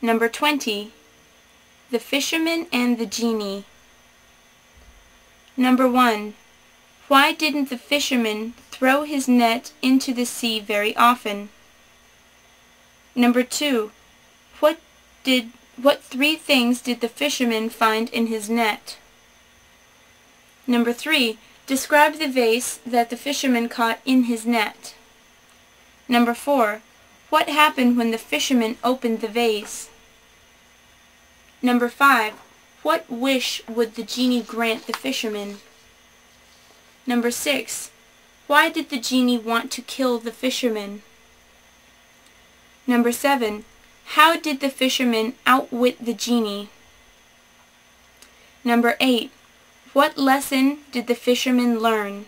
Number 20, The Fisherman and the Genie. Number 1, why didn't the fisherman throw his net into the sea very often? Number 2, what three things did the fisherman find in his net? Number 3, describe the vase that the fisherman caught in his net. Number 4, what happened when the fisherman opened the vase? Number 5, what wish would the genie grant the fisherman? Number 6, why did the genie want to kill the fisherman? Number 7, how did the fisherman outwit the genie? Number 8, what lesson did the fisherman learn?